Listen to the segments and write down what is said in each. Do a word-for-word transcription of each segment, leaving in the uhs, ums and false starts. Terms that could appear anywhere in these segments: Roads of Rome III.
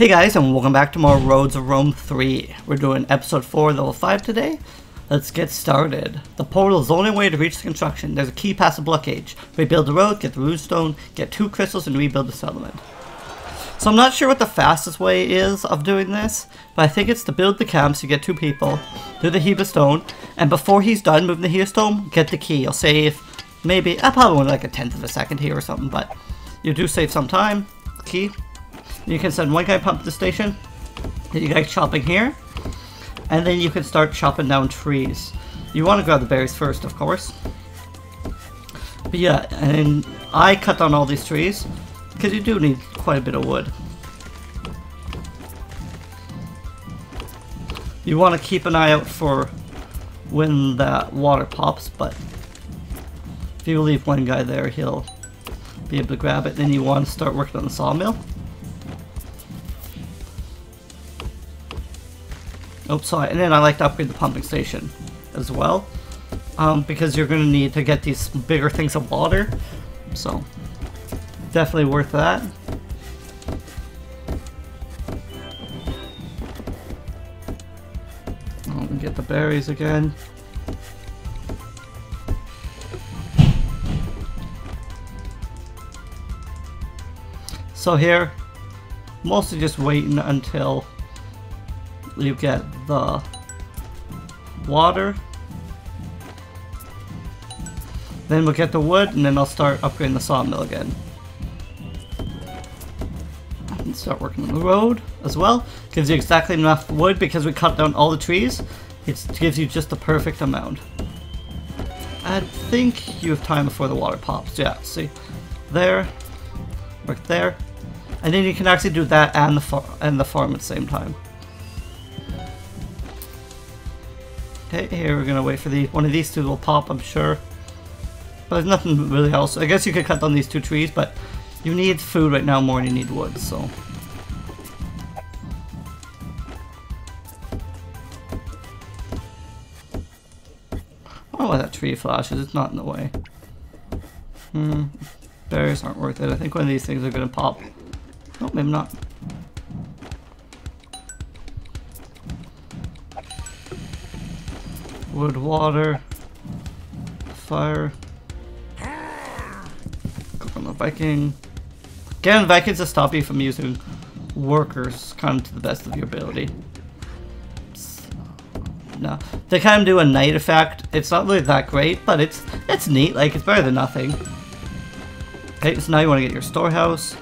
Hey guys, and welcome back to more Roads of Rome three. We're doing episode four, level five today. Let's get started. The portal is the only way to reach the construction. There's a key past the blockage. Rebuild the road, get the rune stone, get two crystals, and rebuild the settlement. So I'm not sure what the fastest way is of doing this, but I think it's to build the camps to get two people, do the heap of stone, and before he's done moving the heap of stone, get the key. You'll save maybe, I probably want like a tenth of a second here or something, but you do save some time. Key. You can send one guy pump to the station, you guys chopping here, and then you can start chopping down trees. You want to grab the berries first, of course. But yeah, and I cut down all these trees, because you do need quite a bit of wood. You want to keep an eye out for when that water pops, but if you leave one guy there, he'll be able to grab it. Then you want to start working on the sawmill. Oops, sorry. And then I like to upgrade the pumping station as well, um, because you're going to need to get these bigger things of water, so definitely worth that. I'll get the berries again. So here, mostly just waiting until you get the water, then we'll get the wood, and then I'll start upgrading the sawmill again and start working on the road as well. Gives you exactly enough wood because we cut down all the trees. It gives you just the perfect amount. I think you have time before the water pops. Yeah, see there, work there, and then you can actually do that and the farm and the farm at the same time. Okay, here we're gonna wait for the one of these two will pop, I'm sure. But there's nothing really else. I guess you could cut down these two trees, but you need food right now more than you need wood, so. Oh, why that tree flashes, it's not in the way. Hmm. Berries aren't worth it. I think one of these things are gonna pop. Nope, maybe not. Wood, water, fire. Go on the Viking. Again, Vikings to stop you from using workers kind of to the best of your ability. No, they kind of do a night effect. It's not really that great, but it's it's neat. Like, it's better than nothing. Okay, so now you want to get your storehouse.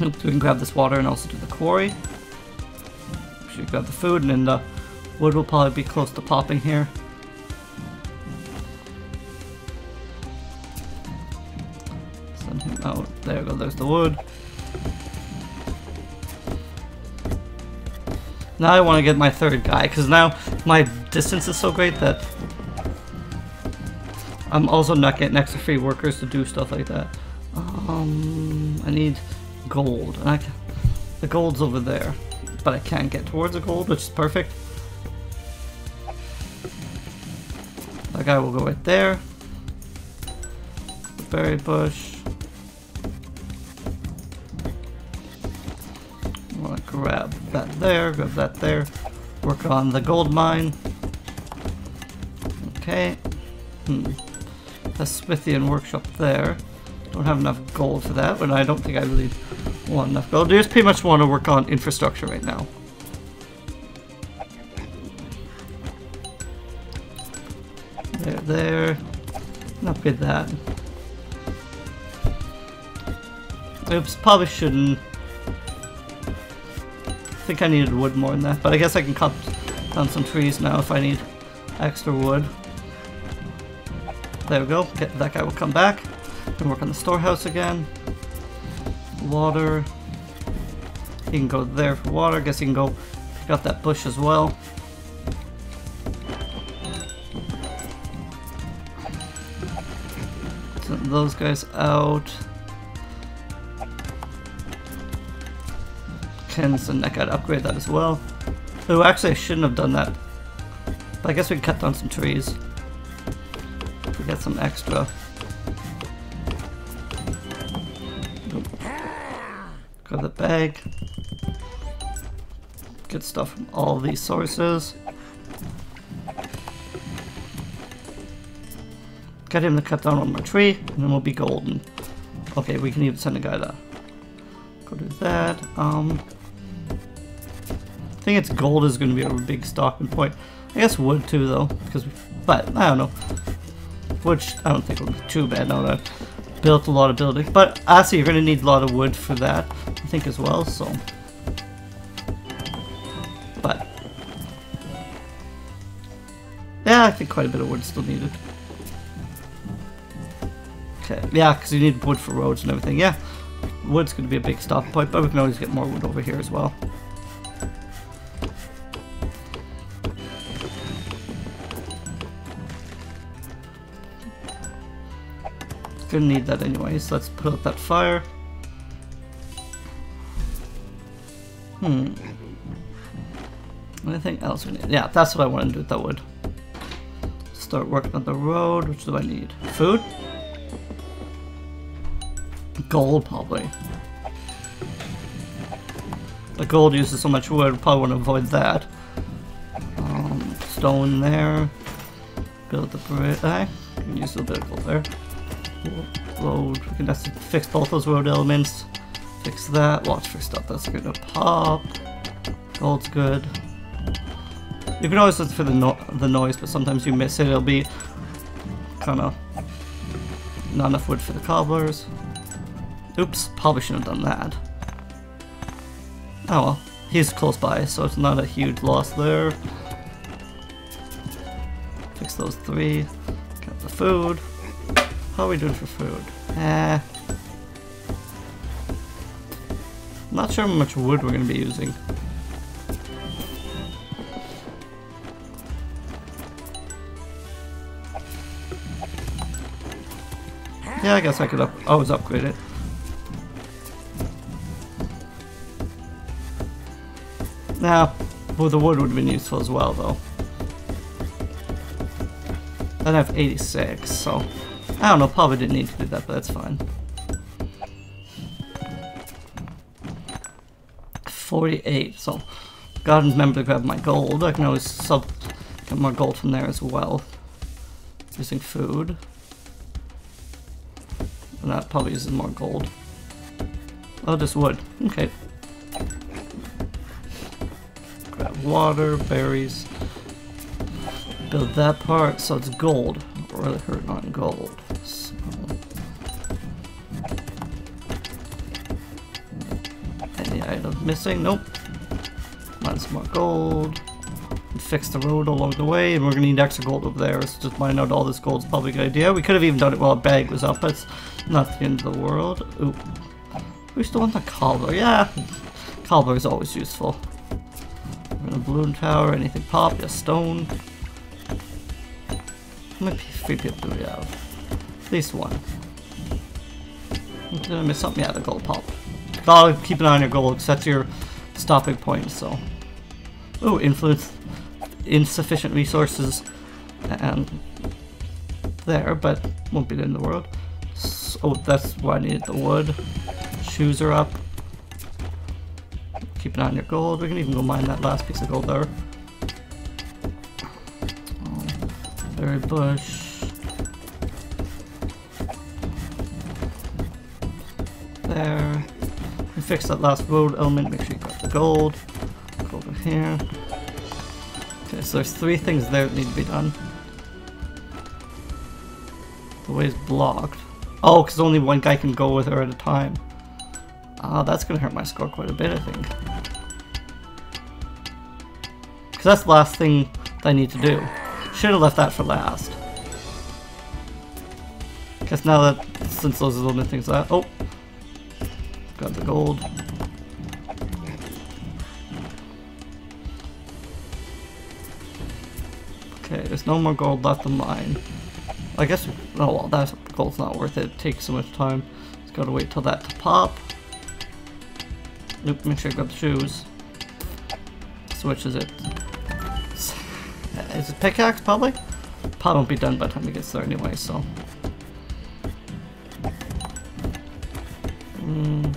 We can grab this water and also do the quarry. We should grab the food and then the wood will probably be close to popping here. Send him out. There we go, there's the wood. Now I want to get my third guy, because now my distance is so great that I'm also not getting extra free workers to do stuff like that. Um, I need gold. And I can, the gold's over there, but I can't get towards the gold, which is perfect. That guy will go right there. Berry bush. I want to grab that there, grab that there. Work on the gold mine. Okay. Hmm. The Smithian workshop there. Don't have enough gold for that, but I don't think I really want enough gold. I just pretty much want to work on infrastructure right now. There, there. Upgrade that. Oops, probably shouldn't. I think I needed wood more than that, but I guess I can cut down some trees now if I need extra wood. There we go. Okay, that guy will come back. Then work on the storehouse again. Water. You can go there for water. I guess you can go pick up that bush as well. Those guys out. Kenson, I gotta upgrade that as well. Oh, actually I shouldn't have done that. But I guess we can cut down some trees. We get some extra. Got the bag. Get stuff from all these sources. Get him to cut down on my tree, and then we'll be golden. Okay, we can even send a guy there. Go do that. Um, I think it's gold is going to be our big stocking point. I guess wood too, though, because we, but I don't know. Which I don't think will be too bad now that I've built a lot of buildings. But actually, you're going to need a lot of wood for that, I think, as well. So, but yeah, I think quite a bit of wood still needed. Okay, yeah, because you need wood for roads and everything. Yeah, wood's going to be a big stopping point, but we can always get more wood over here as well. Gonna need that anyways. Let's put out that fire. Hmm. Anything else we need? Yeah, that's what I want to do with that wood. Start working on the road. Which do I need? Food? Gold, probably. The gold uses so much wood, probably want to avoid that. Um, stone there. Build the bridge. I can use a little bit of gold there. Road. We can just fix both those road elements. Fix that. Watch for stuff that's gonna pop. Gold's good. You can always listen for the no the noise, but sometimes you miss it. It'll be kind of not enough wood for the cobblers. Oops, probably shouldn't have done that. Oh well, he's close by, so it's not a huge loss there. Fix those three. Got the food. How are we doing for food? Eh. Not sure how much wood we're going to be using. Yeah, I guess I could up always upgrade it. Now, well, the wood would have been useful as well, though. I'd have eighty-six, so... I don't know, probably didn't need to do that, but that's fine. forty-eight, so gotta remember to grab my gold. I can always sub get more gold from there as well. Using food. And that probably uses more gold. Oh, just wood. Okay. Grab water, berries. Build that part, so it's gold. Really hurting on gold. So. Any item missing? Nope. Mine some more gold. And fix the road along the way, and we're gonna need extra gold over there. So just mine out all this gold is probably a good idea. We could have even done it while a bag was up, but it's not the end of the world. Ooh, we still want the cobbler. Yeah, cobbler is always useful. We're in a balloon tower. Anything pop? Just stone. How many free people do we have? At least one. Did I miss something? Yeah, the gold pop. Gotta keep an eye on your gold, because that's your stopping point, so. Ooh, influence. Insufficient resources. And there, but won't be there in the world. So, oh, that's why I needed the wood. Shoes are up. Keep an eye on your gold. We can even go mine that last piece of gold there. Berry bush. There. We fix that last road element. Make sure you got the gold. Go over here. Okay, so there's three things there that need to be done. The way's blocked. Oh, because only one guy can go with her at a time. Ah, that's gonna hurt my score quite a bit, I think. Because that's the last thing that I need to do. Should have left that for last. Guess now that since those are the only things that oh, got the gold. Okay, there's no more gold left in mine. I guess oh well, that gold's not worth it. It takes so much time. Just gotta wait till that to pop. Nope, make sure I grab the shoes. Switches it. Is it pickaxe, probably? Probably won't be done by the time it gets there anyway, so. Mm.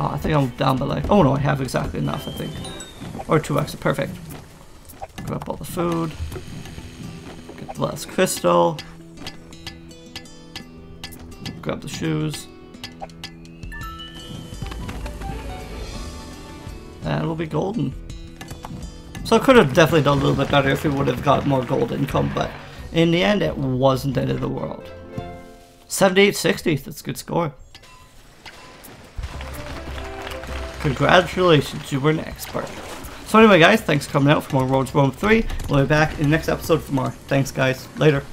Oh, I think I'm down by like... Oh no, I have exactly enough, I think. Or two extra, perfect. Grab up all the food. Get the last crystal. Grab the shoes. And we'll be golden. So I could have definitely done a little bit better if we would have got more gold income, but in the end it wasn't the end of the world. seventy-eight sixty, that's a good score. Congratulations, you were an expert. So anyway guys, thanks for coming out for more Roads of Rome three. We'll be back in the next episode for more. Thanks guys, later.